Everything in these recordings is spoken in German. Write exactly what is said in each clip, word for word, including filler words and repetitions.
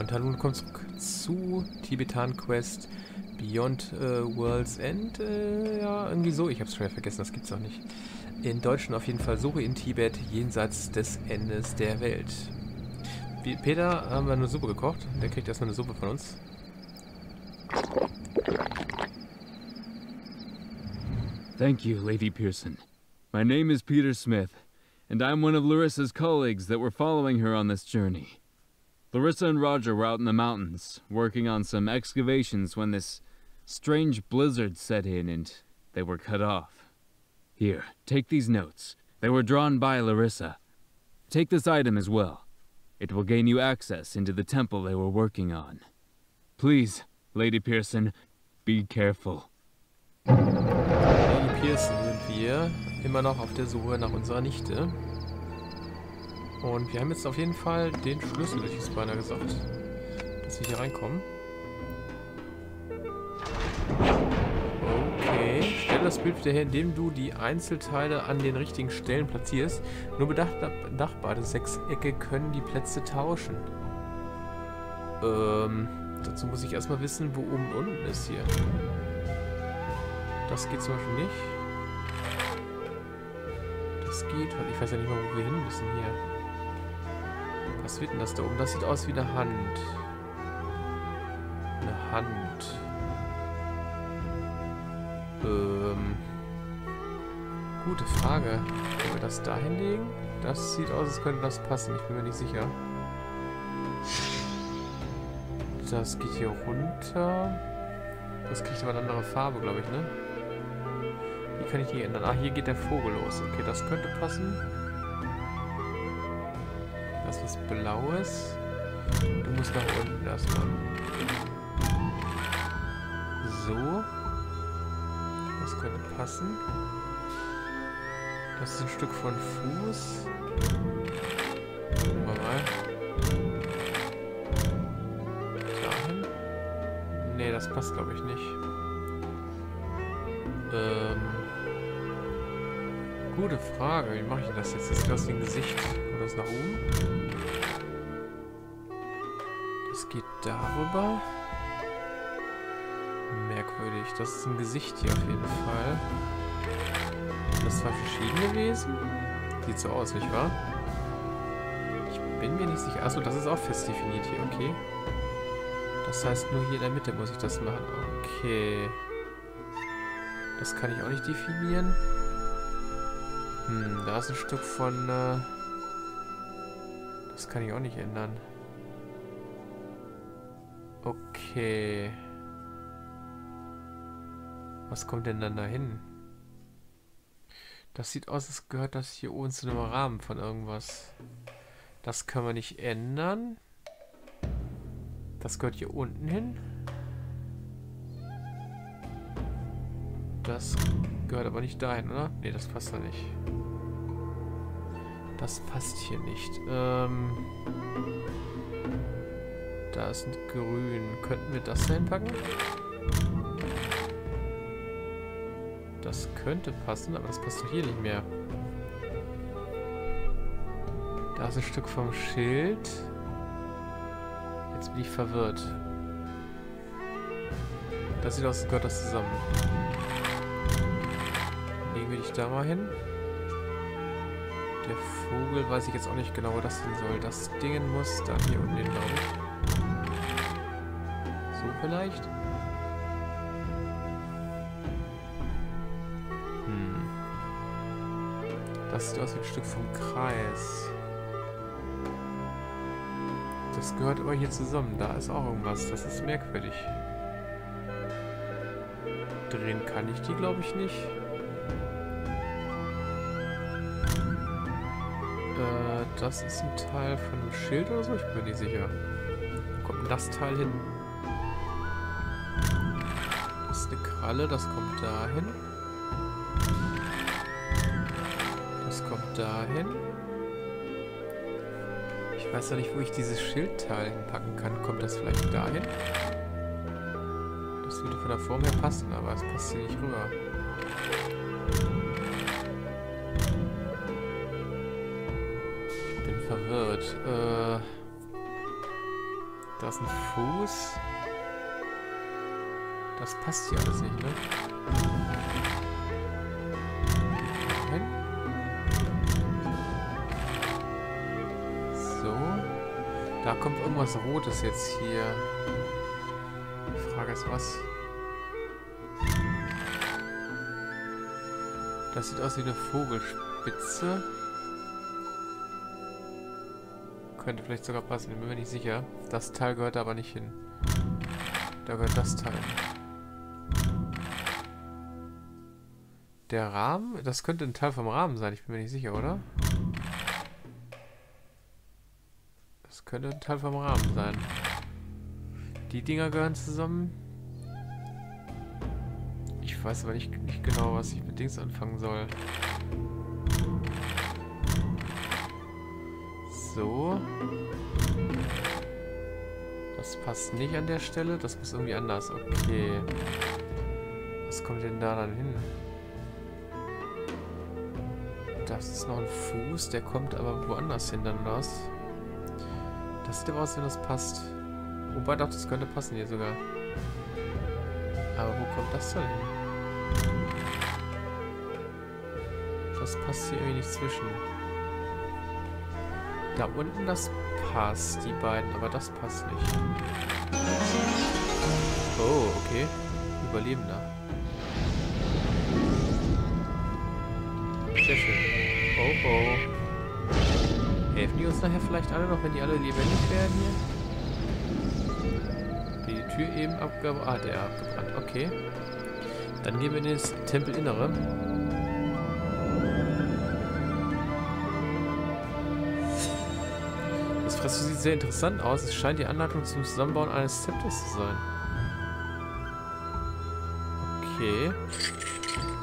Und hallo und willkommen zurück zu Tibetan Quest Beyond äh, World's End. Äh, ja, irgendwie so. Ich habe es schon wieder vergessen, das gibt's auch nicht. In Deutschland auf jeden Fall. Suche in Tibet jenseits des Endes der Welt. Wie Peter haben wir eine Suppe gekocht. Der kriegt erstmal eine Suppe von uns. Thank you, Lady Pearson. My name is Peter Smith, and I'm one of Larissa's colleagues that were following her on this journey. Larissa and Roger were out in the mountains, working on some excavations when this strange blizzard set in and they were cut off. Here, take these notes. They were drawn by Larissa. Take this item as well. It will gain you access into the temple they were working on. Please, Lady Pearson, be careful. Lady Pearson sind wir, immer noch auf der Suche nach unserer Nichte. Und wir haben jetzt auf jeden Fall den Schlüssel, ich hätte beinahe gesagt, dass wir hier reinkommen. Okay, stell das Bild wieder her, indem du die Einzelteile an den richtigen Stellen platzierst. Nur benachbarte Sechsecke können die Plätze tauschen. Ähm, dazu muss ich erstmal wissen, wo oben und unten ist hier. Das geht zum Beispiel nicht. Das geht, weil ich weiß ja nicht mal, wo wir hin müssen hier. Was wird denn das da oben? Das sieht aus wie eine Hand. Eine Hand. Ähm. Gute Frage. Können wir das da hinlegen? Das sieht aus, als könnte das passen. Ich bin mir nicht sicher. Das geht hier runter. Das kriegt aber eine andere Farbe, glaube ich, ne? Wie kann ich die ändern? Ah, hier geht der Vogel los. Okay, das könnte passen. Das ist Blaues. Du musst nach unten erstmal. So. Das könnte passen. Das ist ein Stück von Fuß. Gucken wir mal. Dahin. Nee, das passt glaube ich nicht. Ähm. Gute Frage. Wie mache ich das jetzt? Das sieht aus wie ein Gesicht. Oder ist nach oben? Das geht darüber. Merkwürdig. Das ist ein Gesicht hier auf jeden Fall. Das war verschiedene Wesen. Sieht so aus, nicht wahr? Ich bin mir nicht sicher. Achso, das ist auch fest definiert hier, okay. Das heißt, nur hier in der Mitte muss ich das machen. Okay. Das kann ich auch nicht definieren. Hm, da ist ein Stück von... Äh das kann ich auch nicht ändern. Okay. Was kommt denn dann dahin? Das sieht aus, als gehört das hier oben zu einem Rahmen von irgendwas. Das können wir nicht ändern. Das gehört hier unten hin. Das gehört aber nicht dahin, oder? Ne, das passt da nicht. Das passt hier nicht. Ähm... Da ist ein Grün. Könnten wir das da hinpacken? Das könnte passen, aber das passt doch hier nicht mehr. Da ist ein Stück vom Schild. Jetzt bin ich verwirrt. Das sieht aus, als gehört das zusammen. Legen wir dich da mal hin. Der Vogel weiß ich jetzt auch nicht genau, wo das hin soll. Das Ding muss dann hier unten hin, glaube ich. So vielleicht? Hm. Das sieht aus wie ein Stück vom Kreis. Das gehört aber hier zusammen. Da ist auch irgendwas. Das ist merkwürdig. Drehen kann ich die, glaube ich, nicht. Äh, das ist ein Teil von einem Schild oder so? Ich bin mir nicht sicher. Kommt das Teil hin? Das ist eine Kralle, das kommt dahin. Das kommt dahin. Ich weiß ja nicht, wo ich dieses Schildteil hinpacken kann. Kommt das vielleicht dahin? Das würde von der Form her passen, aber es passt hier nicht rüber. Ich bin verwirrt. Äh Da ist ein Fuß. Das passt hier alles nicht, ne? Nein. So. Da kommt irgendwas Rotes jetzt hier. Die Frage ist, was? Das sieht aus wie eine Vogelspitze. Könnte vielleicht sogar passen, bin mir nicht sicher. Das Teil gehört aber nicht hin. Da gehört das Teil. Der Rahmen? Das könnte ein Teil vom Rahmen sein, ich bin mir nicht sicher, oder? Das könnte ein Teil vom Rahmen sein. Die Dinger gehören zusammen. Ich weiß aber nicht, nicht genau, was ich mit Dings anfangen soll. So. Das passt nicht an der Stelle. Das muss irgendwie anders. Okay. Was kommt denn da dann hin? Das ist noch ein Fuß. Der kommt aber woanders hin dann was. Das sieht aber aus, wenn das passt. Wobei doch, das könnte passen hier sogar. Aber wo kommt das denn hin? Das passt hier irgendwie nicht zwischen. Da unten, das passt, die beiden, aber das passt nicht. Oh, okay. Überlebender. Sehr schön. Oh, oh. Helfen die uns nachher vielleicht alle noch, wenn die alle lebendig werden hier? Die Tür eben abgebrannt. Ah, der abgebrannt. Okay. Dann gehen wir in das Tempelinnere. Das Fressen sieht sehr interessant aus. Es scheint die Anleitung zum Zusammenbauen eines Zepters zu sein. Okay.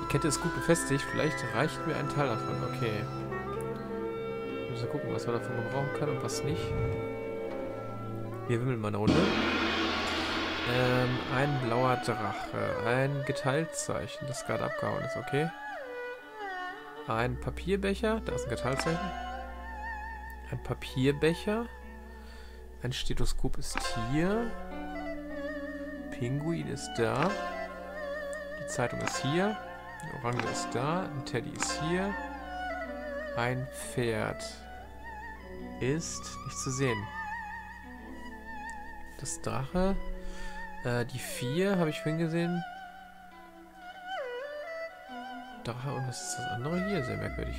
Die Kette ist gut befestigt. Vielleicht reicht mir ein Teil davon. Okay. Wir müssen gucken, was man davon gebrauchen kann und was nicht. Wir wimmeln mal eine Runde. Ähm, ein blauer Drache, ein Geteiltzeichen, das gerade abgehauen ist, okay. Ein Papierbecher, da ist ein Geteiltzeichen. Ein Papierbecher. Ein Stethoskop ist hier. Pinguin ist da. Die Zeitung ist hier. Eine Orange ist da. Ein Teddy ist hier. Ein Pferd ist nicht zu sehen. Das Drache. Die vier habe ich vorhin gesehen. Drache und was ist das andere hier? Sehr merkwürdig.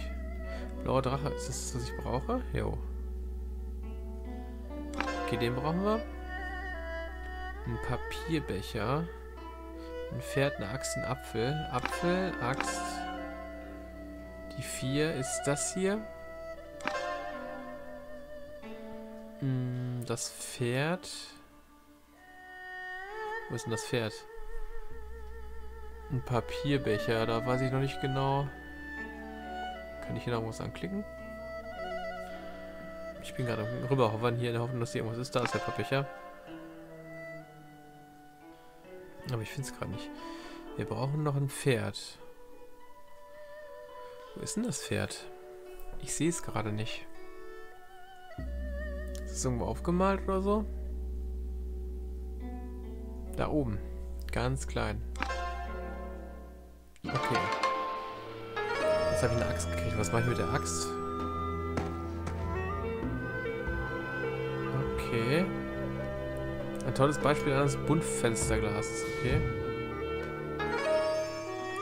Blauer Drache, ist das, was ich brauche? Jo. Okay, den brauchen wir. Ein Papierbecher. Ein Pferd, eine Axt, ein Apfel. Apfel, Axt. Die vier ist das hier. Das Pferd. Wo ist denn das Pferd? Ein Papierbecher, da weiß ich noch nicht genau. Kann ich hier noch was anklicken? Ich bin gerade rüber hovern hier in der Hoffnung, dass hier irgendwas ist. Da ist der Papierbecher. Aber ich finde es gerade nicht. Wir brauchen noch ein Pferd. Wo ist denn das Pferd? Ich sehe es gerade nicht. Ist es irgendwo aufgemalt oder so? Da oben. Ganz klein. Okay. Jetzt habe ich eine Axt gekriegt. Was mache ich mit der Axt? Okay. Ein tolles Beispiel eines Buntfensterglases. Okay.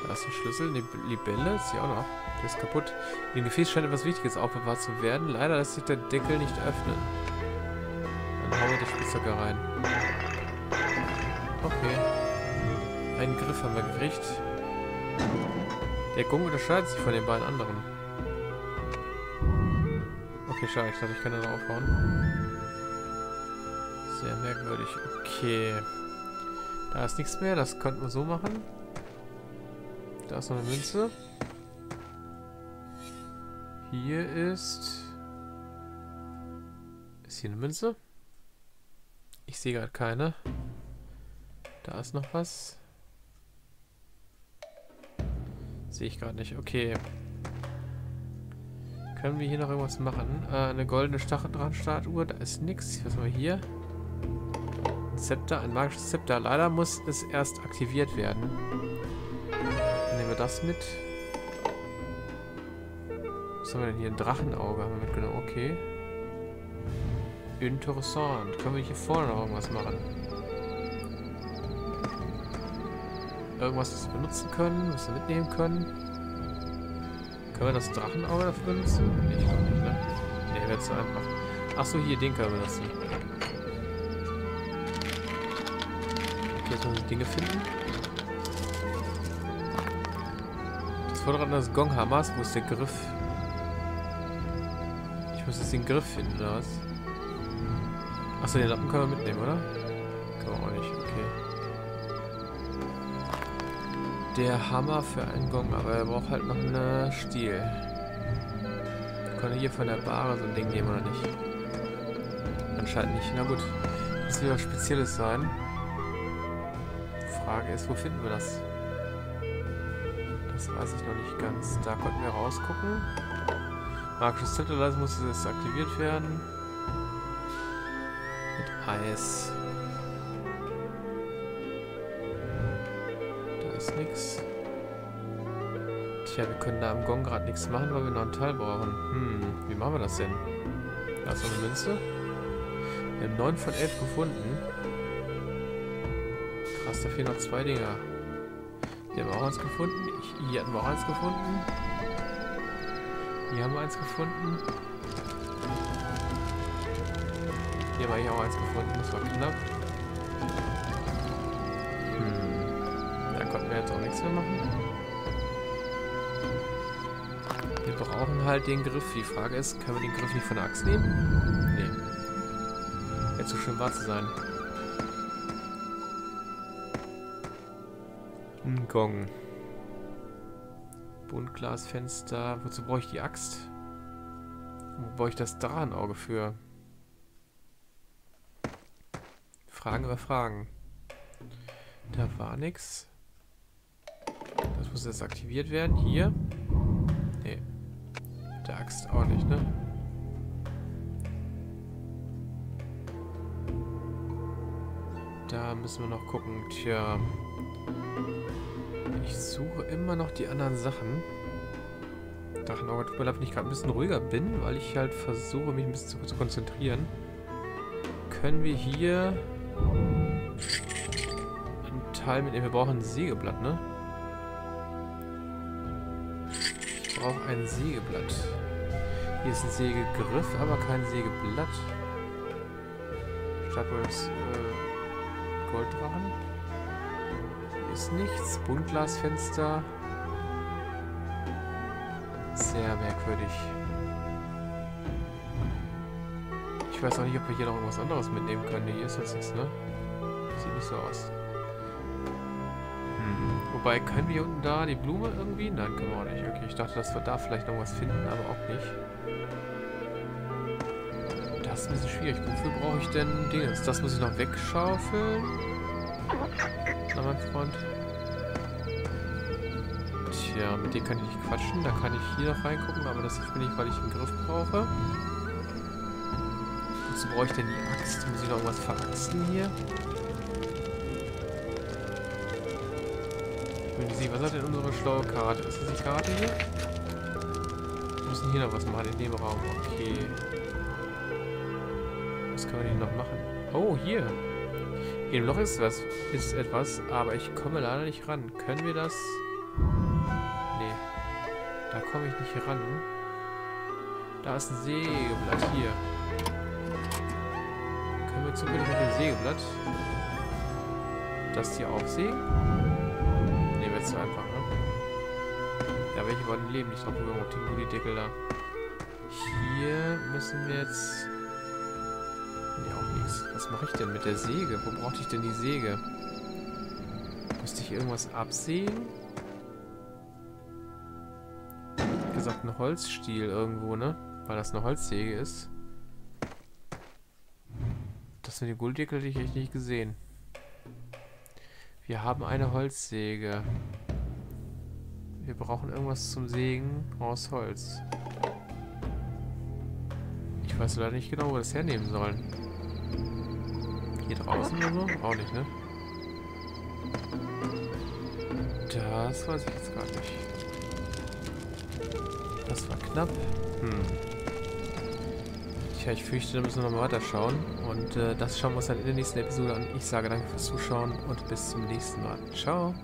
Da ist ein Schlüssel. Eine Libelle ist hier auch noch. Der ist kaputt. In dem Gefäß scheint etwas Wichtiges aufbewahrt zu werden. Leider lässt sich der Deckel nicht öffnen. Dann hauen wir die Spitzhacke rein. Okay. Einen Griff haben wir gekriegt. Der Gong unterscheidet sich von den beiden anderen. Okay, schade, ich dachte, ich kann das aufbauen. Sehr merkwürdig. Okay. Da ist nichts mehr, das könnten wir so machen. Da ist noch eine Münze. Hier ist... Ist hier eine Münze? Ich sehe gerade keine. Da ist noch was. Sehe ich gerade nicht. Okay. Können wir hier noch irgendwas machen? Äh, eine goldene Stacheldrahtstatue. Da ist nichts. Was haben wir hier? Zepter, ein magisches Zepter. Leider muss es erst aktiviert werden. Dann nehmen wir das mit. Was haben wir denn hier? Ein Drachenauge haben wir mitgenommen. Okay. Interessant. Können wir hier vorne noch irgendwas machen? Irgendwas, das wir benutzen können, was wir mitnehmen können. Können wir das Drachenauge dafür benutzen? Ich glaube nicht, ne? Ne, wäre zu einfach. Achso, hier, den können wir benutzen. Okay, jetzt müssen wir Dinge finden. Das Vorderrad des Gonghammers, wo ist der Griff? Ich muss jetzt den Griff finden, oder was? Achso, den Lappen können wir mitnehmen, oder? Können wir auch nicht, okay. Der Hammer für einen Gong, aber er braucht halt noch einen Stiel. Wir können hier von der Bahre so ein Ding nehmen, oder nicht? Anscheinend nicht. Na gut, das wird was Spezielles sein. Die Frage ist, wo finden wir das? Das weiß ich noch nicht ganz. Da konnten wir rausgucken. Markus Zitterleis muss jetzt aktiviert werden. Mit Eis. Da ist nichts. Tja, wir können da am Gong gerade nichts machen, weil wir noch einen Teil brauchen. Hm, wie machen wir das denn? Da ist noch eine Münze. Wir haben neun von elf gefunden. Krass, da fehlen noch zwei Dinger. Hier haben wir auch eins gefunden. Ich, hier hatten wir auch eins gefunden. Hier haben wir eins gefunden. Hier war ich auch eins gefunden, das war knapp. Hm. Da konnten wir jetzt auch nichts mehr machen. Wir brauchen halt den Griff. Die Frage ist, können wir den Griff nicht von der Axt nehmen? Nee. Wäre zu schön wahr zu sein. Ein Gong. Buntglasfenster. Wozu brauche ich die Axt? Wo brauche ich das Drachenauge für? Fragen über Fragen. Da war nichts. Das muss jetzt aktiviert werden. Hier. Nee. Mit der Axt auch nicht, ne? Da müssen wir noch gucken. Tja. Ich suche immer noch die anderen Sachen. Drachenauge, tut mir leid, wenn ich gerade ein bisschen ruhiger bin, weil ich halt versuche, mich ein bisschen zu, zu konzentrieren. Können wir hier einen Teil mitnehmen? Wir brauchen ein Sägeblatt, ne? Ich brauche ein Sägeblatt. Hier ist ein Sägegriff, aber kein Sägeblatt. Stadtwolfs äh, Golddrachen. Ist nichts. Buntglasfenster. Sehr merkwürdig. Ich weiß auch nicht, ob wir hier noch irgendwas anderes mitnehmen können. Nee, hier ist jetzt nichts, ne? Sieht nicht so aus. Hm. Wobei, können wir hier unten da die Blume irgendwie? Nein, können wir auch nicht. Okay, ich dachte, dass wir da vielleicht noch was finden, aber auch nicht. Das ist ein bisschen schwierig. Wofür brauche ich denn Dingens? Das muss ich noch wegschaufeln. Na, mein Freund. Tja, mit dem kann ich nicht quatschen. Da kann ich hier noch reingucken, aber das hilft mir nicht, weil ich einen Griff brauche. Wozu brauche ich denn die Axt? Muss ich noch was veraxten hier? Ich will sehen, was hat denn unsere schlaue Karte? Ist das die Karte hier? Wir müssen hier noch was machen in dem Raum. Okay. Was können wir denn noch machen? Oh, hier. Im Loch ist was, ist etwas, aber ich komme leider nicht ran. Können wir das? Nee. Da komme ich nicht ran. Da ist ein Sägeblatt hier. Können wir zufällig mit dem Sägeblatt das hier aufsägen? Ne, wird zu einfach, ne? Da wäre ich aber ein Leben nicht drauf gegangen auf den Gullideckel da. Hier müssen wir jetzt. Was mache ich denn mit der Säge? Wo brauchte ich denn die Säge? Müsste ich irgendwas absägen? Wie gesagt, ein Holzstiel irgendwo, ne? Weil das eine Holzsäge ist. Das sind die Gulddeckel, die ich echt nicht gesehen. Wir haben eine Holzsäge. Wir brauchen irgendwas zum Sägen aus Holz. Ich weiß leider nicht genau, wo wir das hernehmen sollen. hier draußen oder so? Auch nicht, ne? Das weiß ich jetzt gar nicht. Das war knapp. Hm. Tja, ich fürchte, da müssen wir nochmal weiter schauen. Und äh, das schauen wir uns dann in der nächsten Episode an. Ich sage danke fürs Zuschauen und bis zum nächsten Mal. Ciao!